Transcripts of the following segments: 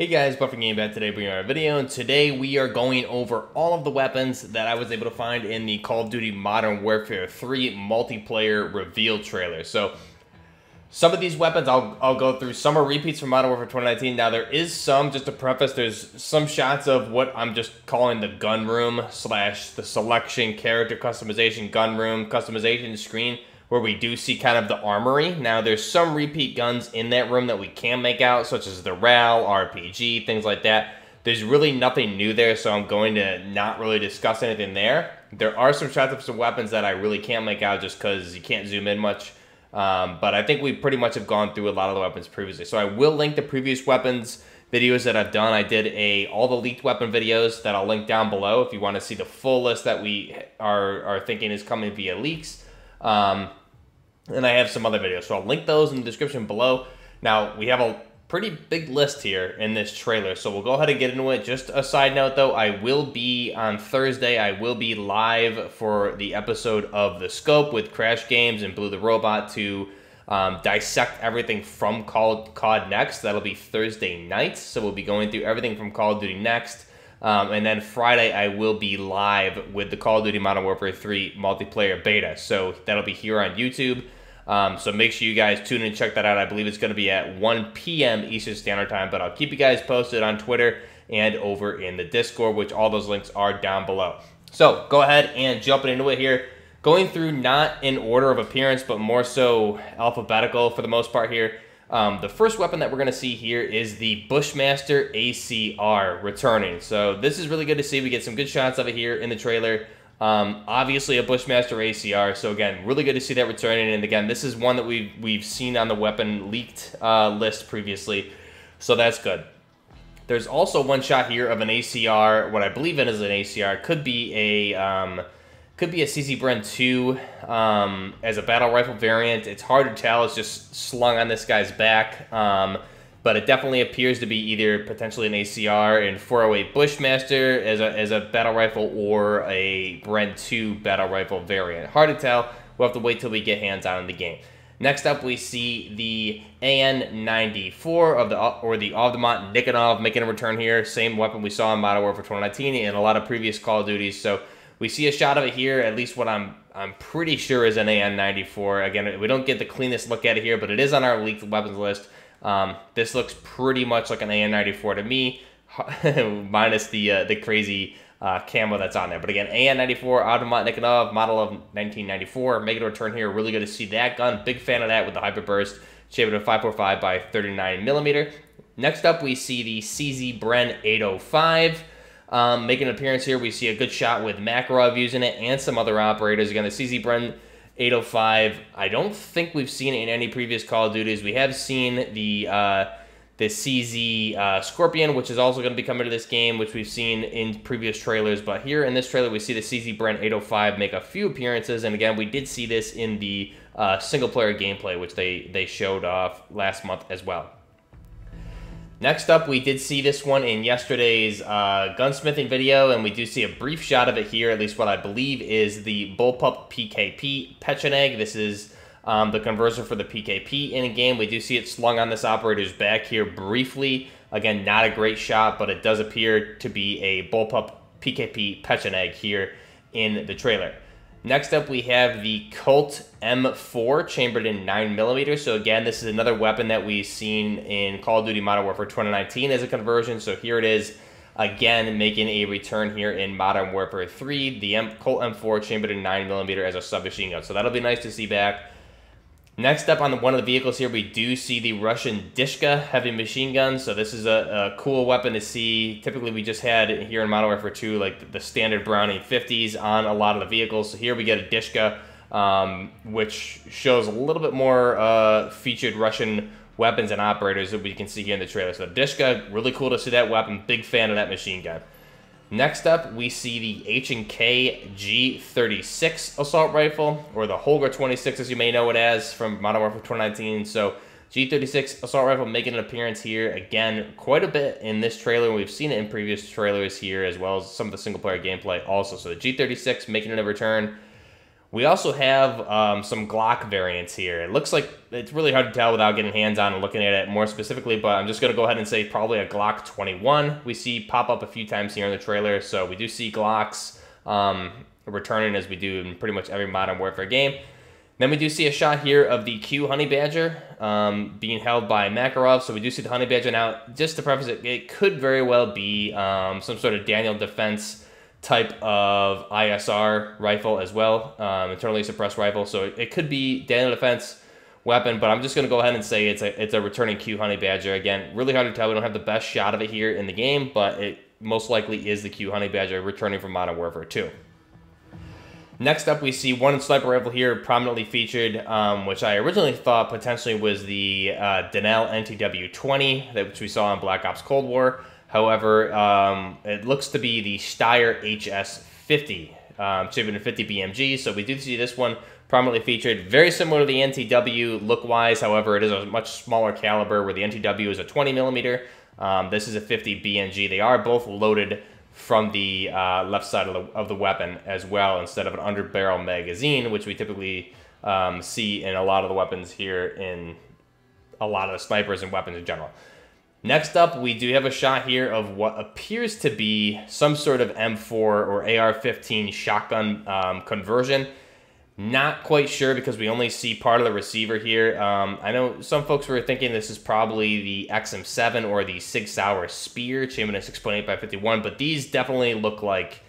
Hey guys, BuffNerdGaming back today bringing our video, and today we are going over all of the weapons that I was able to find in the Call of Duty Modern Warfare 3 multiplayer reveal trailer. So some of these weapons I'll go through. Some are repeats from Modern Warfare 2019. Now there is some, just to preface, there's some shots of what I'm just calling the gun room slash the selection character customization gun room customization screen, where we do see kind of the armory. Now there's some repeat guns in that room that we can make out, such as the RAL, RPG, things like that. There's really nothing new there, so I'm going to not really discuss anything there. There are some shots of some weapons that I really can't make out just because you can't zoom in much. But I think we pretty much have gone through a lot of the weapons previously. So I will link the previous weapons videos that I've done. I did all the leaked weapon videos that I'll link down below if you want to see the full list that we are thinking is coming via leaks. And I have some other videos, so I'll link those in the description below. Now, we have a pretty big list here in this trailer, so we'll go ahead and get into it. Just a side note, though, on Thursday, I will be live for the episode of The Scope with Crash Games and Blue the Robot to dissect everything from COD Next. That'll be Thursday night, so we'll be going through everything from Call of Duty Next. And then Friday, I will be live with the Call of Duty Modern Warfare 3 multiplayer beta. So that'll be here on YouTube. So make sure you guys tune in and check that out. I believe it's going to be at 1 p.m. Eastern Standard Time. But I'll keep you guys posted on Twitter and over in the Discord, which all those links are down below. So go ahead and jumping into it here. Going through not in order of appearance, but more so alphabetical for the most part here. The first weapon that we're going to see here is the Bushmaster ACR returning. So this is really good to see. We get some good shots of it here in the trailer. Obviously a Bushmaster ACR. So again, really good to see that returning. And again, this is one that we've seen on the weapon leaked list previously. So that's good. There's also one shot here of an ACR. What I believe it is an ACR. Could be a CZ Bren 2 as a battle rifle variant. It's hard to tell. It's just slung on this guy's back. But it definitely appears to be either potentially an ACR and 408 Bushmaster as a battle rifle or a Bren 2 battle rifle variant. Hard to tell. We'll have to wait till we get hands on in the game. Next up, we see the AN-94 or the Avtomat Nikonov making a return here. Same weapon we saw in Modern Warfare 2019 and a lot of previous Call of Duties. So we see a shot of it here, at least what I'm pretty sure is an AN-94. Again, we don't get the cleanest look at it here, but it is on our leaked weapons list. This looks pretty much like an AN-94 to me, minus the crazy camo that's on there. But again, AN-94, Avtomat Nikonov, model of 1994, making a return here. Really good to see that gun. Big fan of that with the hyperburst, shaped to 5.45 by 39mm. Next up, we see the CZ Bren 805. Making an appearance here. We see a good shot with Makarov using it and some other operators. Again, the CZ Bren 805, I don't think we've seen it in any previous Call of Duties. We have seen the CZ Scorpion, which is also going to be coming to this game, which we've seen in previous trailers. But here in this trailer, we see the CZ Bren 805 make a few appearances. And again, we did see this in the single-player gameplay, which they showed off last month as well. Next up, we did see this one in yesterday's gunsmithing video, and we do see a brief shot of it here, at least what I believe is the bullpup PKP Pecheneg. This is the converser for the PKP in a game. We do see it slung on this operator's back here briefly. Again, not a great shot, but it does appear to be a bullpup PKP Pecheneg here in the trailer. Next up, we have the Colt M4, chambered in 9mm. So again, this is another weapon that we've seen in Call of Duty Modern Warfare 2019 as a conversion. So here it is, again, making a return here in Modern Warfare 3. The Colt M4, chambered in 9mm as a submachine gun. So that'll be nice to see back. Next up on one of the vehicles here, we do see the Russian Dishka heavy machine gun. So this is a cool weapon to see. Typically, we just had here in Modern Warfare 2, like the standard Browning 50s on a lot of the vehicles. So here we get a Dishka, which shows a little bit more featured Russian weapons and operators that we can see here in the trailer. So Dishka, really cool to see that weapon. Big fan of that machine gun. Next up, we see the H&K G36 assault rifle, or the Holger 26, as you may know it as, from Modern Warfare 2019. So G36 assault rifle making an appearance here, again, quite a bit in this trailer. We've seen it in previous trailers here, as well as some of the single-player gameplay also. So the G36 making a return. We also have some Glock variants here. It looks like it's really hard to tell without getting hands-on and looking at it more specifically, but I'm just going to go ahead and say probably a Glock 21. We see pop up a few times here in the trailer, so we do see Glocks returning as we do in pretty much every Modern Warfare game. Then we do see a shot here of the Q Honey Badger being held by Makarov. So we do see the Honey Badger. Now, just to preface it, it could very well be some sort of Daniel Defense type of ISR rifle as well, internally suppressed rifle. So it could be Daniel Defense weapon, but I'm just going to go ahead and say it's a returning Q Honey Badger. Again, really hard to tell. We don't have the best shot of it here in the game, but it most likely is the Q Honey Badger returning from Modern Warfare 2. Next up, we see one sniper rifle here prominently featured, which I originally thought potentially was the Denel NTW 20, which we saw in Black Ops Cold War. However, it looks to be the Steyr HS50, shipping in 50 BMG. So we do see this one prominently featured, very similar to the NTW look-wise. However, it is a much smaller caliber, where the NTW is a 20 millimeter. This is a 50 BMG. They are both loaded from the left side of the weapon as well, instead of an underbarrel magazine, which we typically see in a lot of the weapons here, in a lot of the snipers and weapons in general. Next up, we do have a shot here of what appears to be some sort of M4 or AR-15 shotgun conversion. Not quite sure, because we only see part of the receiver here. I know some folks were thinking this is probably the XM7 or the Sig Sauer Spear, chambered at 6.8x51, but these definitely look like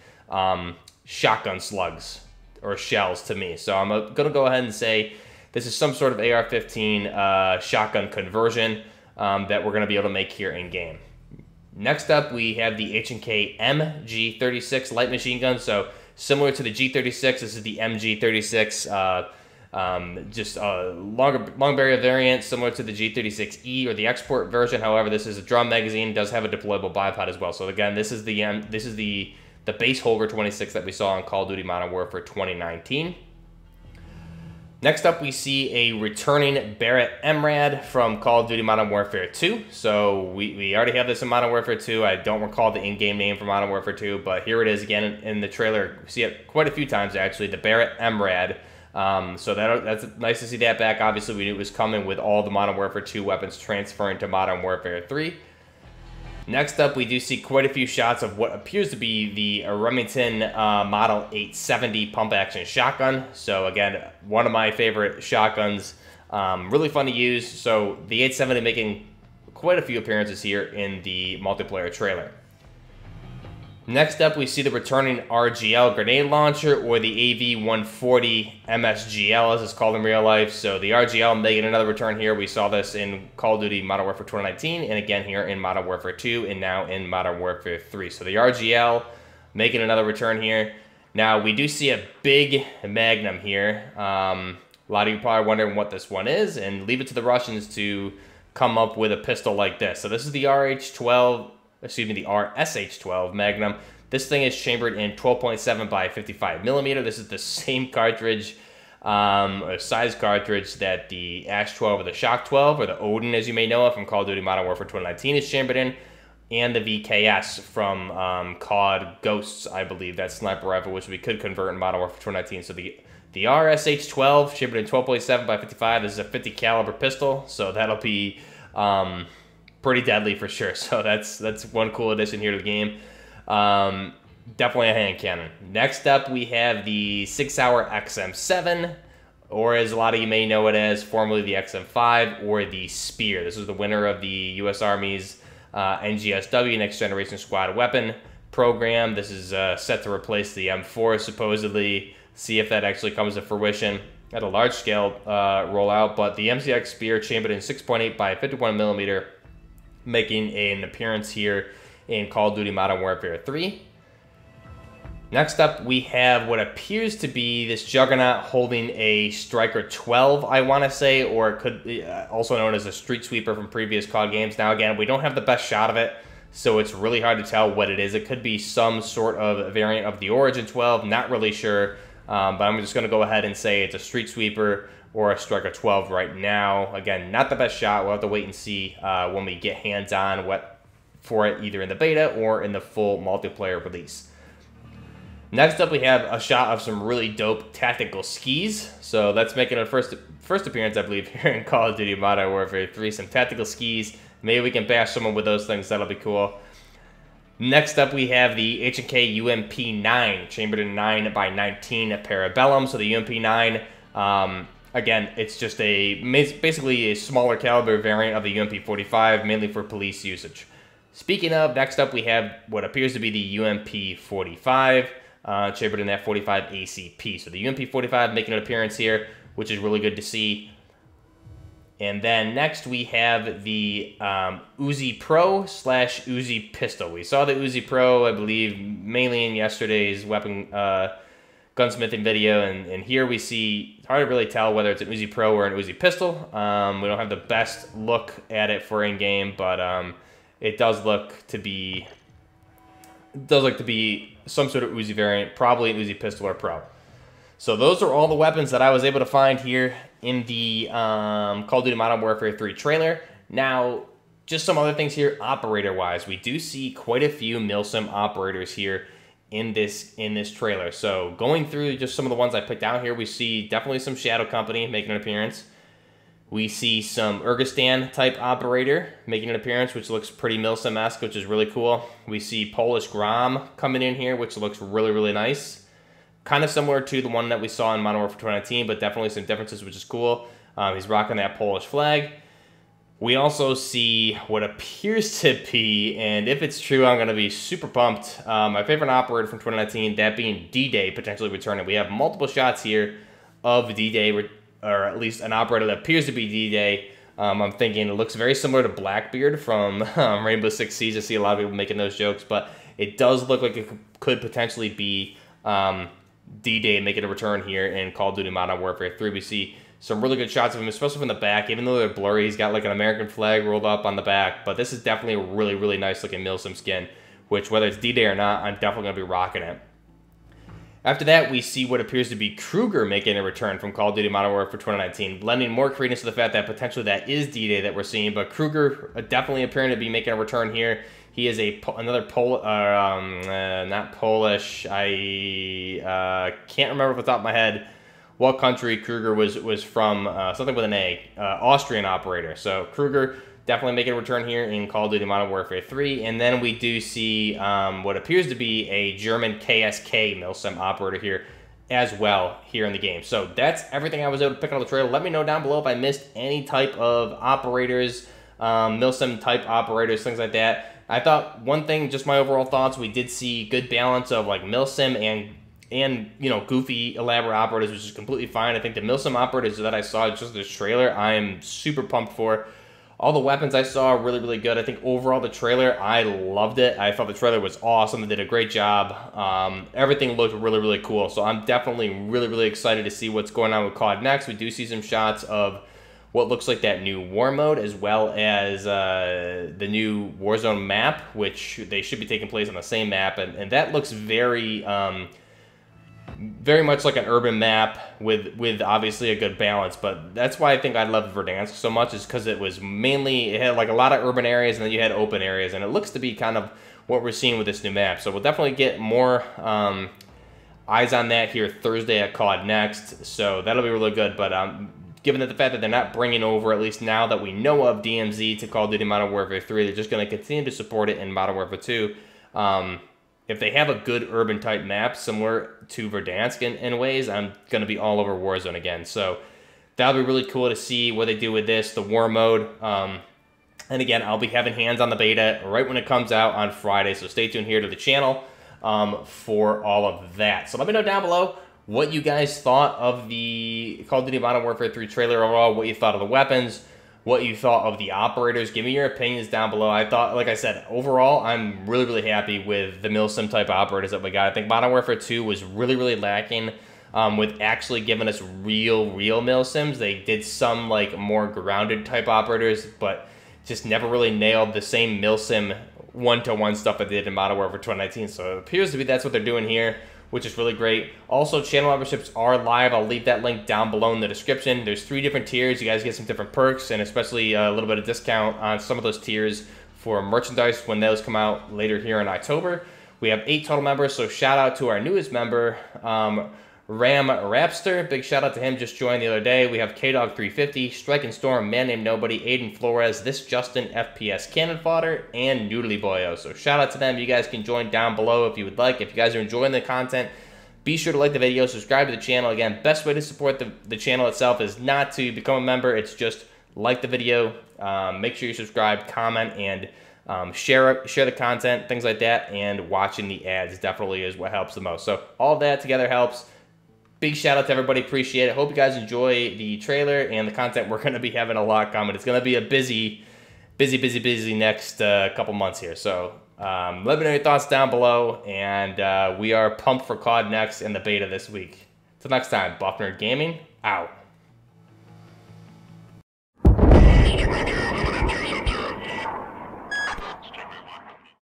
shotgun slugs or shells to me. So I'm going to go ahead and say this is some sort of AR-15 shotgun conversion that we're going to be able to make here in-game. Next up, we have the H&K G36 light machine gun. So similar to the G36, this is the MG36, just a long barrel variant, similar to the G36E or the export version. However, this is a drum magazine, does have a deployable bipod as well. So again, this is the base Holger 26 that we saw in Call of Duty Modern Warfare 2019. Next up, we see a returning Barrett MRAD from Call of Duty Modern Warfare 2. So we already have this in Modern Warfare 2. I don't recall the in-game name for Modern Warfare 2, but here it is again in the trailer. We see it quite a few times, actually, the Barrett MRAD. So that's nice to see that back. Obviously, we knew it was coming with all the Modern Warfare 2 weapons transferring to Modern Warfare 3. Next up, we do see quite a few shots of what appears to be the Remington Model 870 pump-action shotgun. So again, one of my favorite shotguns, really fun to use. So the 870 making quite a few appearances here in the multiplayer trailer. Next up, we see the returning RGL grenade launcher, or the AV-140 MSGL, as it's called in real life. So the RGL making another return here. We saw this in Call of Duty Modern Warfare 2019, and again here in Modern Warfare 2, and now in Modern Warfare 3. So the RGL making another return here. Now, we do see a big Magnum here. A lot of you probably wondering what this one is, and leave it to the Russians to come up with a pistol like this. So this is the RH-12. Excuse me, the RSH-12 Magnum. This thing is chambered in 12.7x55mm. This is the same cartridge, or size cartridge, that the Ash-12 or the Shock-12, or the Odin, as you may know it, from Call of Duty Modern Warfare 2019 is chambered in, and the VKS from COD Ghosts, I believe, that sniper rifle, which we could convert in Modern Warfare 2019. So the RSH-12, chambered in 12.7x55, this is a 50 caliber pistol, so that'll be pretty deadly for sure. So that's one cool addition here to the game. Definitely a hand cannon. Next up, we have the Sig Sauer XM7, or as a lot of you may know it as, formerly the XM5 or the Spear. This is the winner of the U.S. Army's NGSW, Next Generation Squad Weapon program. This is set to replace the M4, supposedly. See if that actually comes to fruition at a large scale rollout. But the MCX Spear, chambered in 6.8x51mm. Making an appearance here in Call of Duty Modern Warfare 3. Next up, we have what appears to be this juggernaut holding a Striker-12, I want to say, or it could be also known as a Street Sweeper from previous COD games. Now, again, we don't have the best shot of it, so it's really hard to tell what it is. It could be some sort of variant of the Origin 12, not really sure, but I'm just going to go ahead and say it's a Street Sweeper or a Striker-12 right now. Again, not the best shot. We'll have to wait and see when we get hands-on for it, either in the beta or in the full multiplayer release. Next up, we have a shot of some really dope tactical skis. So that's making a first appearance, I believe, here in Call of Duty Modern Warfare 3. Some tactical skis. Maybe we can bash someone with those things. That'll be cool. Next up, we have the H&K UMP9, chambered in 9x19 Parabellum. So the UMP9, again, it's just basically a smaller caliber variant of the UMP45, mainly for police usage. Speaking of, next up, we have what appears to be the UMP45. Chambered in that 45 ACP. So the UMP45 making an appearance here, which is really good to see. And then next we have the Uzi Pro / Uzi Pistol. We saw the Uzi Pro, I believe, mainly in yesterday's weapon gunsmithing video. And here we see, it's hard to really tell whether it's an Uzi Pro or an Uzi Pistol. We don't have the best look at it for in-game, but it does look to be... It does look to be some sort of Uzi variant, probably an Uzi Pistol or Pro. So those are all the weapons that I was able to find here in the Call of Duty Modern Warfare 3 trailer. Now, just some other things here operator-wise. We do see quite a few milsim operators here in this trailer. So going through just some of the ones I picked out here, we see definitely some Shadow Company making an appearance. We see some Urgistan-type operator making an appearance, which looks pretty milsim-esque, which is really cool. We see Polish Grom coming in here, which looks really, really nice. Kind of similar to the one that we saw in Modern Warfare 2019, but definitely some differences, which is cool. He's rocking that Polish flag. We also see what appears to be, and if it's true, I'm going to be super pumped, my favorite operator from 2019, that being D-Day, potentially returning. We have multiple shots here of D-Day returning, or at least an operator that appears to be D-Day. I'm thinking it looks very similar to Blackbeard from Rainbow Six Siege. I see a lot of people making those jokes, but it does look like it could potentially be D-Day making a return here in Call of Duty Modern Warfare 3. We see some really good shots of him, especially from the back. Even though they're blurry, he's got like an American flag rolled up on the back, but this is definitely a really, really nice looking milsim skin, which whether it's D-Day or not, I'm definitely going to be rocking it. After that, we see what appears to be Kruger making a return from Call of Duty Modern Warfare 2019, lending more credence to the fact that potentially that is D-Day that we're seeing, but Kruger definitely appearing to be making a return here. He is another Polish, I can't remember off the top of my head what country Kruger was from, something with an A, Austrian operator. So Kruger definitely making a return here in Call of Duty Modern Warfare 3. And then we do see what appears to be a German KSK milsim operator here as well here in the game. So that's everything I was able to pick out of the trailer. Let me know down below if I missed any type of operators, milsim type operators, things like that. I thought one thing, just my overall thoughts, we did see good balance of like milsim and you know, goofy, elaborate operators, which is completely fine. I think the milsim operators that I saw just this trailer, I am super pumped for. All the weapons I saw are really, really good. I think overall the trailer, I loved it. I thought the trailer was awesome. They did a great job. Everything looked really, really cool. So I'm definitely really, really excited to see what's going on with COD Next. We do see some shots of what looks like that new war mode, as well as the new Warzone map, which they should be taking place on the same map. And that looks very... very much like an urban map with obviously a good balance, but that's why I think I love Verdansk so much, is because it was mainly, it had like a lot of urban areas and then you had open areas, and it looks to be kind of what we're seeing with this new map. So we'll definitely get more eyes on that here Thursday at COD Next, so that'll be really good. But given that the fact that they're not bringing over, at least now that we know of, DMZ to Call of Duty Modern Warfare 3, they're just going to continue to support it in Modern Warfare 2. If they have a good urban type map similar to Verdansk in ways, I'm going to be all over Warzone again. So that'll be really cool to see what they do with this, the war mode. And again, I'll be having hands on the beta right when it comes out on Friday. So stay tuned here to the channel for all of that. So let me know down below what you guys thought of the Call of Duty Modern Warfare 3 trailer overall, what you thought of the weapons, what you thought of the operators. Give me your opinions down below. I thought, like I said, overall, I'm really, really happy with the milsim type operators that we got. I think Modern Warfare 2 was really, really lacking with actually giving us real milsims. They did some, like, more grounded type operators, but just never really nailed the same milsim one-to-one stuff that they did in Modern Warfare 2019. So it appears to be that's what they're doing here, which is really great. Also, channel memberships are live. I'll leave that link down below in the description. There's 3 different tiers. You guys get some different perks and especially a little bit of discount on some of those tiers for merchandise when those come out later here in October. We have 8 total members, so shout out to our newest member, Ram Rapster. Big shout out to him, just joined the other day. We have KDog350, Strike and Storm, Man Named Nobody, Aiden Flores, This Justin, FPS Cannon Fodder, and Noodly Boyo. So shout out to them. You guys can join down below if you would like. If you guys are enjoying the content, be sure to like the video, subscribe to the channel. Again, best way to support the channel itself is not to become a member. It's just like the video, make sure you subscribe, comment, and share the content, things like that, and watching the ads definitely is what helps the most. So all that together helps. Big shout out to everybody. Appreciate it. Hope you guys enjoy the trailer and the content. We're going to be having a lot coming. It's going to be a busy next couple months here. So let me know your thoughts down below. And we are pumped for COD Next and the beta this week. Till next time, BuffNerdGaming out.